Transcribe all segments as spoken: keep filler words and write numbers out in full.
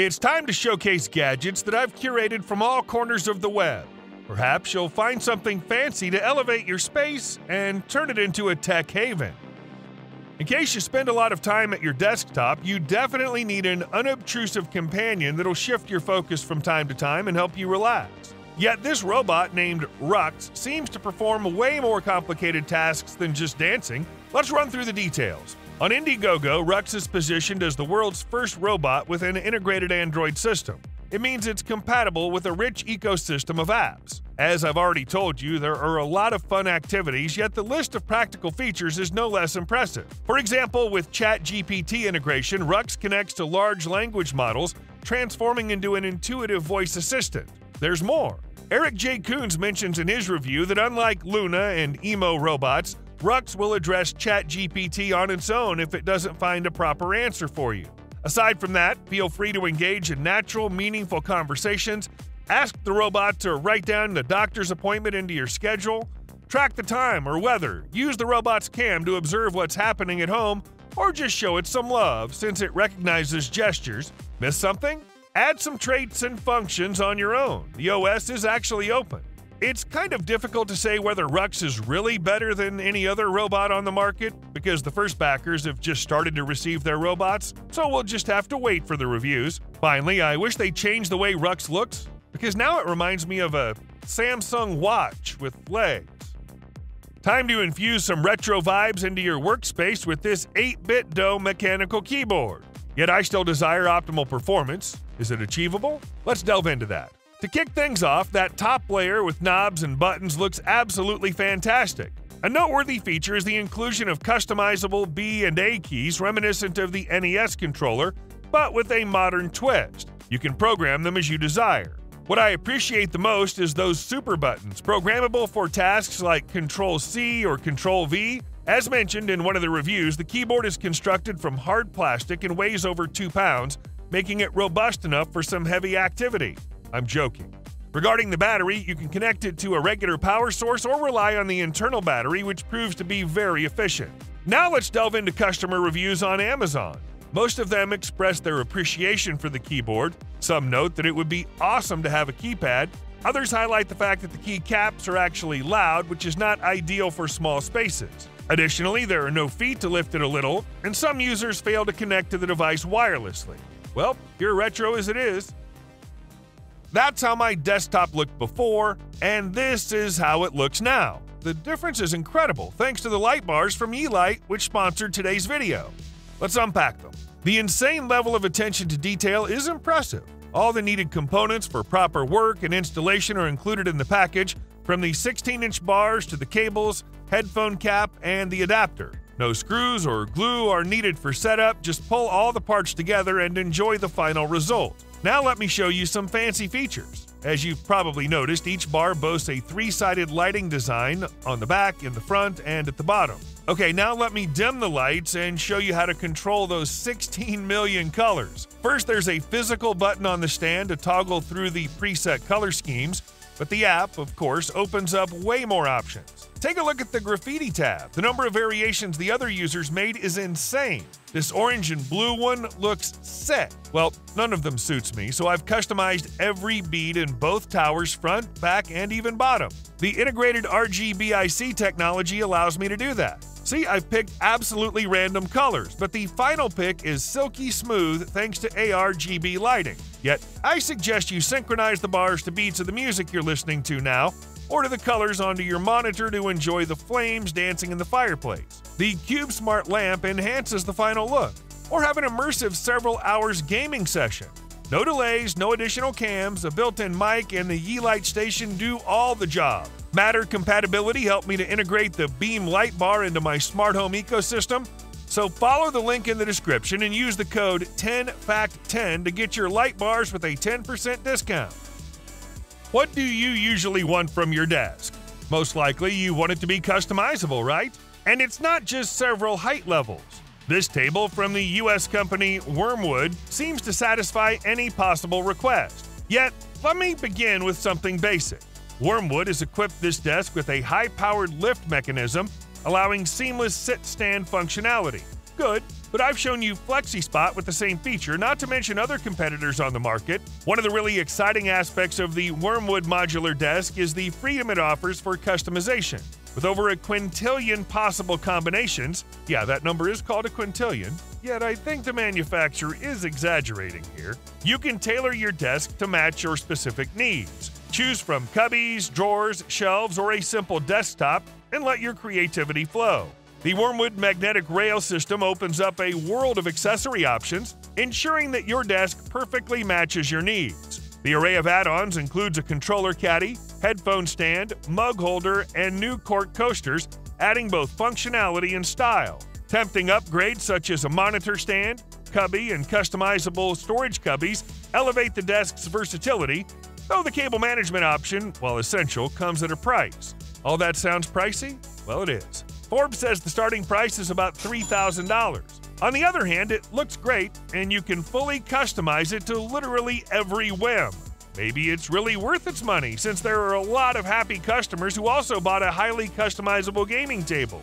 It's time to showcase gadgets that I've curated from all corners of the web. Perhaps you'll find something fancy to elevate your space and turn it into a tech haven. In case you spend a lot of time at your desktop, you definitely need an unobtrusive companion that'll shift your focus from time to time and help you relax. Yet this robot named Rux seems to perform way more complicated tasks than just dancing. Let's run through the details. On Indiegogo, Rux is positioned as the world's first robot with an integrated Android system. It means it's compatible with a rich ecosystem of apps. As I've already told you, there are a lot of fun activities, yet the list of practical features is no less impressive. For example, with ChatGPT integration, Rux connects to large language models, transforming into an intuitive voice assistant. There's more. Eric J. Koons mentions in his review that unlike Luna and Emo robots, Rux will address ChatGPT on its own if it doesn't find a proper answer for you. Aside from that, feel free to engage in natural, meaningful conversations. Ask the robot to write down the doctor's appointment into your schedule, track the time or weather, use the robot's cam to observe what's happening at home, or just show it some love since it recognizes gestures. Miss something? Add some traits and functions on your own. The O S is actually open. It's kind of difficult to say whether Rux is really better than any other robot on the market because the first backers have just started to receive their robots, so we'll just have to wait for the reviews. Finally, I wish they changed the way Rux looks, because now it reminds me of a Samsung watch with legs. Time to infuse some retro vibes into your workspace with this eight bitdo mechanical keyboard. Yet I still desire optimal performance. Is it achievable? Let's delve into that. To kick things off, that top layer with knobs and buttons looks absolutely fantastic. A noteworthy feature is the inclusion of customizable B and A keys reminiscent of the N E S controller, but with a modern twist. You can program them as you desire. What I appreciate the most is those super buttons, programmable for tasks like control C or control V. As mentioned in one of the reviews, the keyboard is constructed from hard plastic and weighs over two pounds, making it robust enough for some heavy activity. I'm joking. Regarding the battery, you can connect it to a regular power source or rely on the internal battery, which proves to be very efficient. Now let's delve into customer reviews on Amazon. Most of them express their appreciation for the keyboard. Some note that it would be awesome to have a keypad. Others highlight the fact that the keycaps are actually loud, which is not ideal for small spaces. Additionally, there are no feet to lift it a little, and some users fail to connect to the device wirelessly. Well, here retro as it is. That's how my desktop looked before, and this is how it looks now. The difference is incredible, thanks to the light bars from Yeelight, which sponsored today's video. Let's unpack them. The insane level of attention to detail is impressive. All the needed components for proper work and installation are included in the package, from the sixteen inch bars to the cables, headphone cap, and the adapter. No screws or glue are needed for setup, just pull all the parts together and enjoy the final result. Now let me show you some fancy features. As you've probably noticed, each bar boasts a three-sided lighting design on the back, in the front, and at the bottom. Okay, now let me dim the lights and show you how to control those sixteen million colors. First, there's a physical button on the stand to toggle through the preset color schemes, but the app, of course, opens up way more options. Take a look at the graffiti tab. The number of variations the other users made is insane. This orange and blue one looks sick. Well, none of them suits me, so I've customized every bead in both towers, front, back, and even bottom. The integrated R G B I C technology allows me to do that. See, I've picked absolutely random colors, but the final pick is silky smooth thanks to A R G B lighting. Yet, I suggest you synchronize the bars to beats of the music you're listening to now, or to the colors onto your monitor to enjoy the flames dancing in the fireplace. The CubeSmart lamp enhances the final look, or have an immersive several hours gaming session. No delays, no additional cams, a built-in mic, and the Yeelight station do all the job. Matter compatibility helped me to integrate the beam light bar into my smart home ecosystem, so follow the link in the description and use the code ten fact ten to get your light bars with a ten percent discount. What do you usually want from your desk? Most likely you want it to be customizable, right? And it's not just several height levels. This table from the U S company Wyrmwood seems to satisfy any possible request. Yet, let me begin with something basic. Wyrmwood has equipped this desk with a high-powered lift mechanism, allowing seamless sit-stand functionality. Good, but I've shown you FlexiSpot with the same feature, not to mention other competitors on the market. One of the really exciting aspects of the Wyrmwood Modular Desk is the freedom it offers for customization. With over a quintillion possible combinations, yeah, that number is called a quintillion, yet I think the manufacturer is exaggerating here, you can tailor your desk to match your specific needs. Choose from cubbies, drawers, shelves, or a simple desktop, and let your creativity flow. The Wyrmwood magnetic rail system opens up a world of accessory options, ensuring that your desk perfectly matches your needs. The array of add-ons includes a controller caddy, headphone stand, mug holder, and new cork coasters, adding both functionality and style. Tempting upgrades such as a monitor stand, cubby, and customizable storage cubbies elevate the desk's versatility, though the cable management option, while essential, comes at a price. All that sounds pricey? Well, it is. Forbes says the starting price is about three thousand dollars. On the other hand, it looks great, and you can fully customize it to literally every whim. Maybe it's really worth its money, since there are a lot of happy customers who also bought a highly customizable gaming table.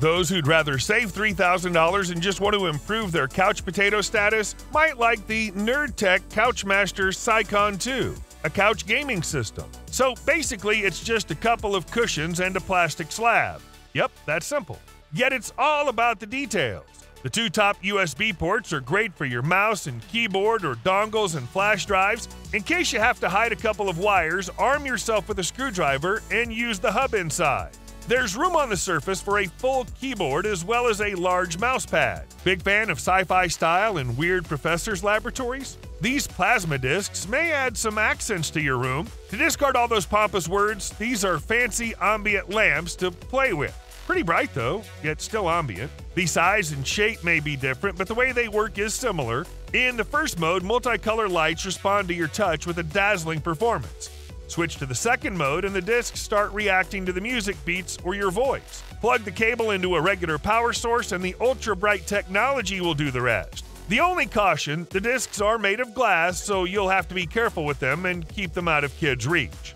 Those who'd rather save three thousand dollars and just want to improve their couch potato status might like the NerdTech Couchmaster CYCON two, a couch gaming system. So basically, it's just a couple of cushions and a plastic slab. Yep, that's simple. Yet it's all about the details. The two top U S B ports are great for your mouse and keyboard or dongles and flash drives. In case you have to hide a couple of wires, arm yourself with a screwdriver and use the hub inside. There's room on the surface for a full keyboard as well as a large mouse pad. Big fan of sci-fi style and weird professors' laboratories? These plasma discs may add some accents to your room. To discard all those pompous words, these are fancy ambient lamps to play with. Pretty bright though, yet still ambient. The size and shape may be different, but the way they work is similar. In the first mode, multicolor lights respond to your touch with a dazzling performance. Switch to the second mode and the discs start reacting to the music beats or your voice. Plug the cable into a regular power source and the ultra-bright technology will do the rest. The only caution, the discs are made of glass, so you'll have to be careful with them and keep them out of kids' reach.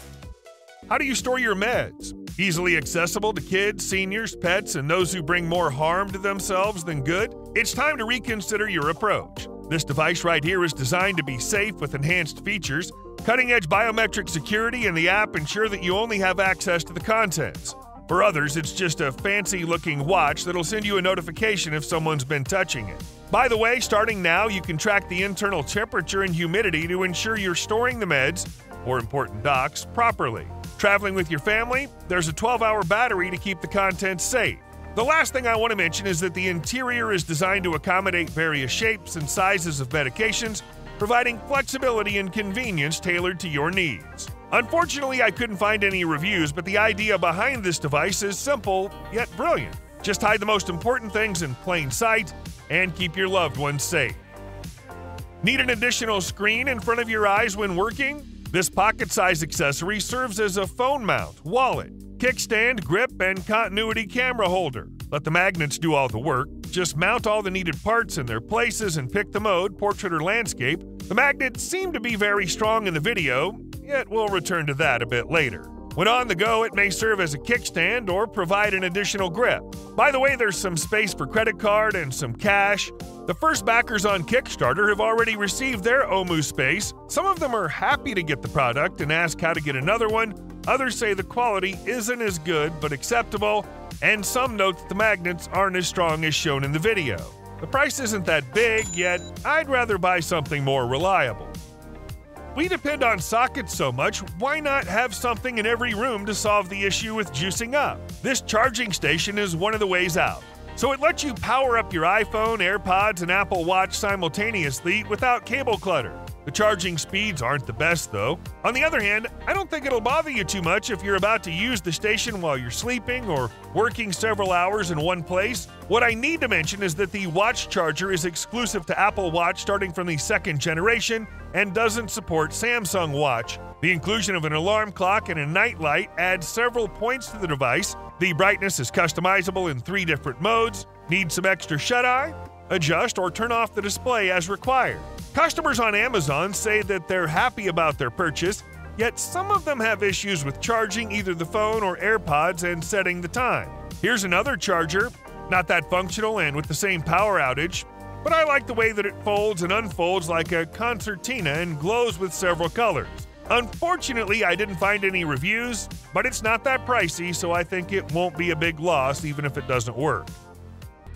How do you store your meds? Easily accessible to kids, seniors, pets, and those who bring more harm to themselves than good? It's time to reconsider your approach. This device right here is designed to be safe with enhanced features. Cutting-edge biometric security and the app ensure that you only have access to the contents. For others, it's just a fancy-looking watch that'll send you a notification if someone's been touching it. By the way, starting now, you can track the internal temperature and humidity to ensure you're storing the meds, or important docs, properly. Traveling with your family, there's a twelve hour battery to keep the contents safe. The last thing I want to mention is that the interior is designed to accommodate various shapes and sizes of medications, providing flexibility and convenience tailored to your needs. Unfortunately, I couldn't find any reviews, but the idea behind this device is simple, yet brilliant. Just hide the most important things in plain sight and keep your loved ones safe. Need an additional screen in front of your eyes when working? This pocket-sized accessory serves as a phone mount, wallet, kickstand, grip, and continuity camera holder. Let the magnets do all the work. Just mount all the needed parts in their places and pick the mode, portrait or landscape. The magnets seem to be very strong in the video, yet we'll return to that a bit later. When on the go, it may serve as a kickstand or provide an additional grip. By the way, there's some space for credit card and some cash. The first backers on Kickstarter have already received their OMOOSPACE. Some of them are happy to get the product and ask how to get another one. Others say the quality isn't as good but acceptable, and some note that the magnets aren't as strong as shown in the video. The price isn't that big, yet I'd rather buy something more reliable. We depend on sockets so much, why not have something in every room to solve the issue with juicing up? This charging station is one of the ways out. So it lets you power up your iPhone, AirPods, and Apple Watch simultaneously without cable clutter. The charging speeds aren't the best, though. On the other hand, I don't think it'll bother you too much if you're about to use the station while you're sleeping or working several hours in one place. What I need to mention is that the watch charger is exclusive to Apple Watch starting from the second generation and doesn't support Samsung Watch. The inclusion of an alarm clock and a nightlight adds several points to the device. The brightness is customizable in three different modes. Need some extra shut-eye? Adjust or turn off the display as required. Customers on Amazon say that they're happy about their purchase, yet some of them have issues with charging either the phone or AirPods and setting the time. Here's another charger. Not that functional and with the same power outage, but I like the way that it folds and unfolds like a concertina and glows with several colors. Unfortunately, I didn't find any reviews, but it's not that pricey, so I think it won't be a big loss even if it doesn't work.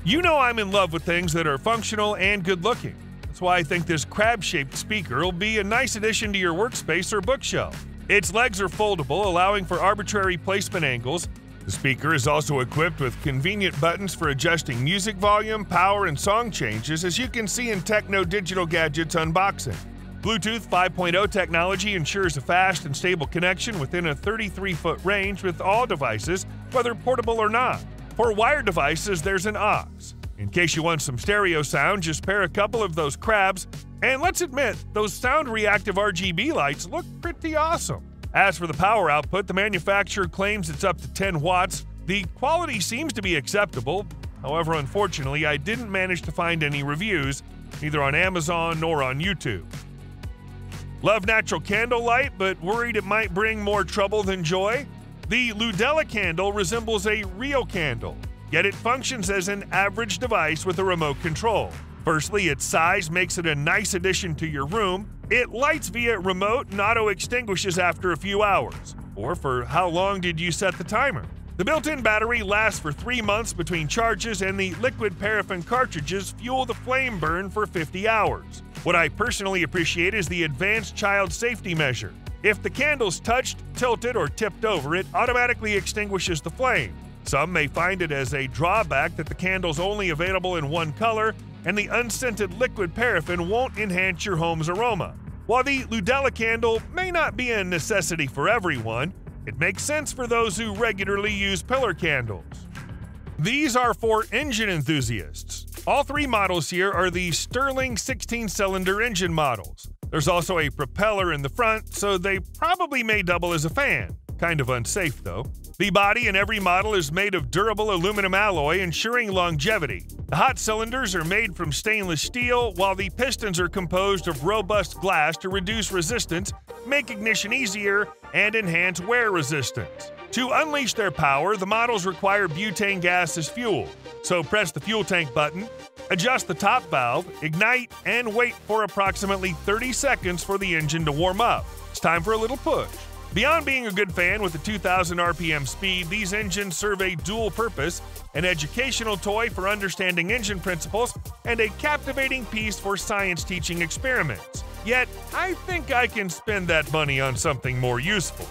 You know I'm in love with things that are functional and good-looking. That's why I think this crab-shaped speaker will be a nice addition to your workspace or bookshelf. Its legs are foldable, allowing for arbitrary placement angles. The speaker is also equipped with convenient buttons for adjusting music volume, power, and song changes, as you can see in Techno Digital Gadgets unboxing. Bluetooth five point oh technology ensures a fast and stable connection within a thirty-three foot range with all devices, whether portable or not. For wired devices, there's an aux. In case you want some stereo sound, just pair a couple of those crabs, and let's admit, those sound-reactive R G B lights look pretty awesome. As for the power output, the manufacturer claims it's up to ten watts. The quality seems to be acceptable. However, unfortunately, I didn't manage to find any reviews, neither on Amazon nor on YouTube. Love natural candle light, but worried it might bring more trouble than joy? The LuDela Candle resembles a real candle, yet it functions as an average device with a remote control. Firstly, its size makes it a nice addition to your room. It lights via remote and auto-extinguishes after a few hours. Or for how long did you set the timer? The built-in battery lasts for three months between charges, and the liquid paraffin cartridges fuel the flame burn for fifty hours. What I personally appreciate is the advanced child safety measure. If the candle's touched, tilted, or tipped over, it automatically extinguishes the flame. Some may find it as a drawback that the candle's only available in one color, and the unscented liquid paraffin won't enhance your home's aroma. While the LuDela Candle may not be a necessity for everyone, it makes sense for those who regularly use pillar candles. These are for engine enthusiasts. All three models here are the Stirling sixteen cylinder engine models. There's also a propeller in the front, so they probably may double as a fan. Kind of unsafe, though. The body in every model is made of durable aluminum alloy, ensuring longevity. The hot cylinders are made from stainless steel, while the pistons are composed of robust glass to reduce resistance, make ignition easier, and enhance wear resistance. To unleash their power, the models require butane gas as fuel, so press the fuel tank button, adjust the top valve, ignite, and wait for approximately thirty seconds for the engine to warm up. It's time for a little push. Beyond being a good fan with a two thousand R P M speed, these engines serve a dual purpose, an educational toy for understanding engine principles, and a captivating piece for science teaching experiments. Yet, I think I can spend that money on something more useful.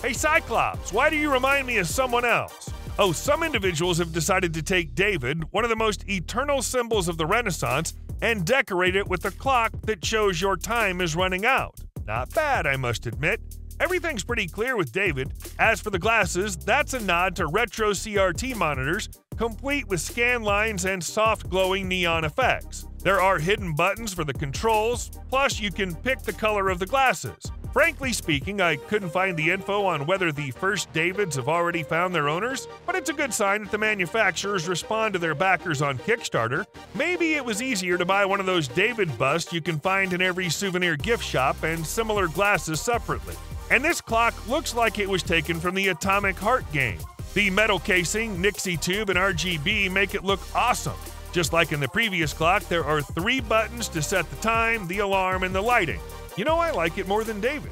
Hey Cyclops, why do you remind me of someone else? Oh, some individuals have decided to take David, one of the most eternal symbols of the Renaissance, and decorate it with a clock that shows your time is running out. Not bad, I must admit. Everything's pretty clear with David. As for the glasses, that's a nod to retro C R T monitors, complete with scan lines and soft glowing neon effects. There are hidden buttons for the controls, plus you can pick the color of the glasses. Frankly speaking, I couldn't find the info on whether the first Davids have already found their owners, but it's a good sign that the manufacturers respond to their backers on Kickstarter. Maybe it was easier to buy one of those David busts you can find in every souvenir gift shop and similar glasses separately. And this clock looks like it was taken from the Atomic Heart game. The metal casing, Nixie tube, and R G B make it look awesome. Just like in the previous clock, there are three buttons to set the time, the alarm, and the lighting. You know, I like it more than David.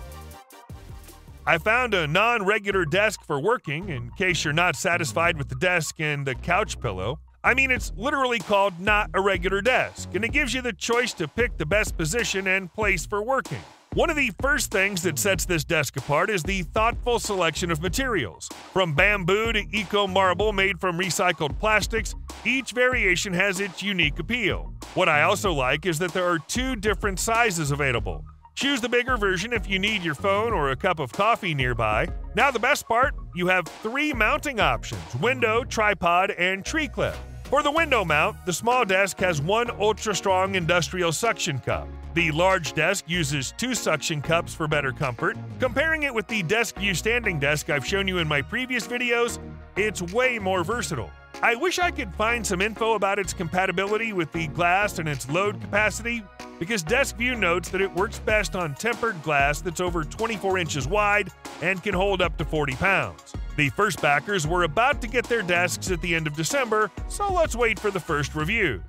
I found a non-regular desk for working, in case you're not satisfied with the desk and the couch pillow. I mean, it's literally called Not a Regular Desk, and it gives you the choice to pick the best position and place for working. One of the first things that sets this desk apart is the thoughtful selection of materials. From bamboo to eco-marble made from recycled plastics, each variation has its unique appeal. What I also like is that there are two different sizes available. Choose the bigger version if you need your phone or a cup of coffee nearby. Now the best part, you have three mounting options: window, tripod, and tree clip. For the window mount, the small desk has one ultra-strong industrial suction cup. The large desk uses two suction cups for better comfort. Comparing it with the DeskView standing desk I've shown you in my previous videos, it's way more versatile. I wish I could find some info about its compatibility with the glass and its load capacity, because DeskView notes that it works best on tempered glass that's over twenty-four inches wide and can hold up to forty pounds. The first backers were about to get their desks at the end of December, so let's wait for the first reviews.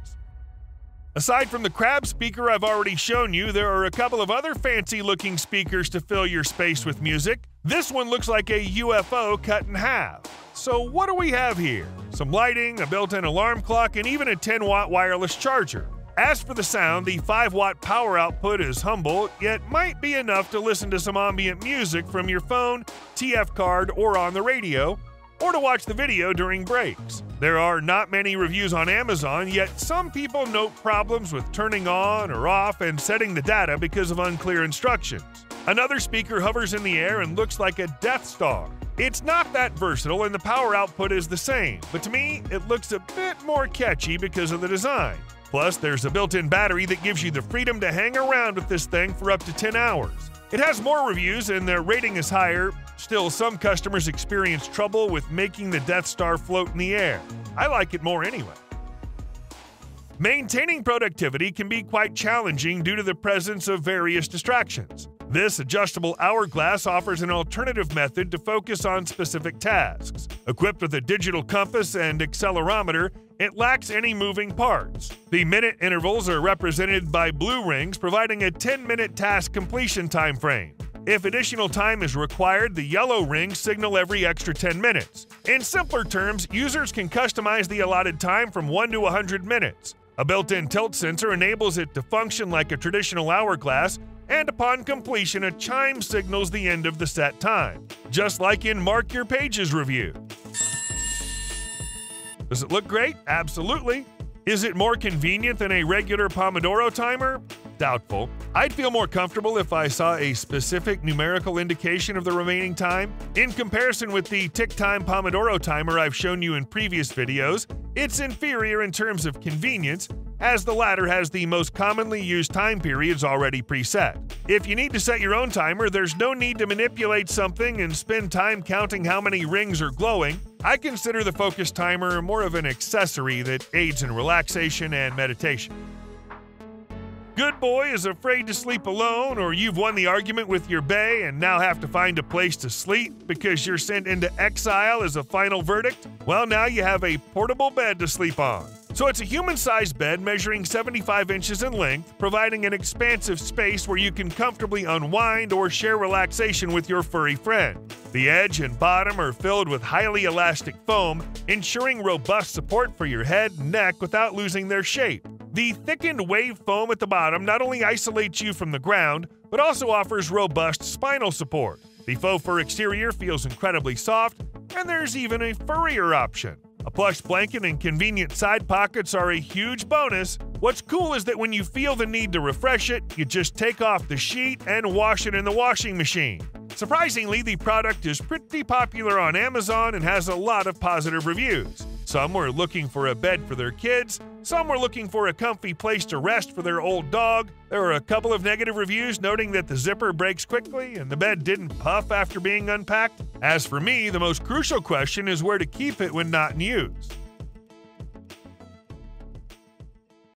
Aside from the crab speaker I've already shown you, there are a couple of other fancy-looking speakers to fill your space with music. This one looks like a U F O cut in half. So what do we have here? Some lighting, a built-in alarm clock, and even a ten watt wireless charger. As for the sound, the five watt power output is humble, yet might be enough to listen to some ambient music from your phone, T F card, or on the radio, or to watch the video during breaks. There are not many reviews on Amazon, yet some people note problems with turning on or off and setting the data because of unclear instructions. Another speaker hovers in the air and looks like a Death Star. It's not that versatile and the power output is the same, but to me, it looks a bit more catchy because of the design. Plus, there's a built-in battery that gives you the freedom to hang around with this thing for up to ten hours. It has more reviews and their rating is higher. Still, some customers experience trouble with making the Death Star float in the air. I like it more anyway. Maintaining productivity can be quite challenging due to the presence of various distractions. This adjustable hourglass offers an alternative method to focus on specific tasks. Equipped with a digital compass and accelerometer, it lacks any moving parts. The minute intervals are represented by blue rings, providing a ten minute task completion time frame. If additional time is required, the yellow rings signal every extra ten minutes. In simpler terms, users can customize the allotted time from one to one hundred minutes. A built-in tilt sensor enables it to function like a traditional hourglass, and upon completion, a chime signals the end of the set time, just like in Mark Your Pages review. Does it look great? Absolutely. Is it more convenient than a regular Pomodoro timer? Doubtful. I'd feel more comfortable if I saw a specific numerical indication of the remaining time. In comparison with the Tick Time Pomodoro timer I've shown you in previous videos, it's inferior in terms of convenience, as the latter has the most commonly used time periods already preset. If you need to set your own timer, there's no need to manipulate something and spend time counting how many rings are glowing. I consider the focus timer more of an accessory that aids in relaxation and meditation. Good boy is afraid to sleep alone, or you've won the argument with your bae and now have to find a place to sleep because you're sent into exile as a final verdict? Well, now you have a portable bed to sleep on. So it's a human-sized bed measuring seventy-five inches in length, providing an expansive space where you can comfortably unwind or share relaxation with your furry friend. The edge and bottom are filled with highly elastic foam, ensuring robust support for your head and neck without losing their shape. The thickened wave foam at the bottom not only isolates you from the ground, but also offers robust spinal support. The faux fur exterior feels incredibly soft, and there's even a furrier option. A plush blanket and convenient side pockets are a huge bonus. What's cool is that when you feel the need to refresh it, you just take off the sheet and wash it in the washing machine. Surprisingly, the product is pretty popular on Amazon and has a lot of positive reviews. Some were looking for a bed for their kids, some were looking for a comfy place to rest for their old dog. There were a couple of negative reviews noting that the zipper breaks quickly and the bed didn't puff after being unpacked. As for me, the most crucial question is where to keep it when not in use.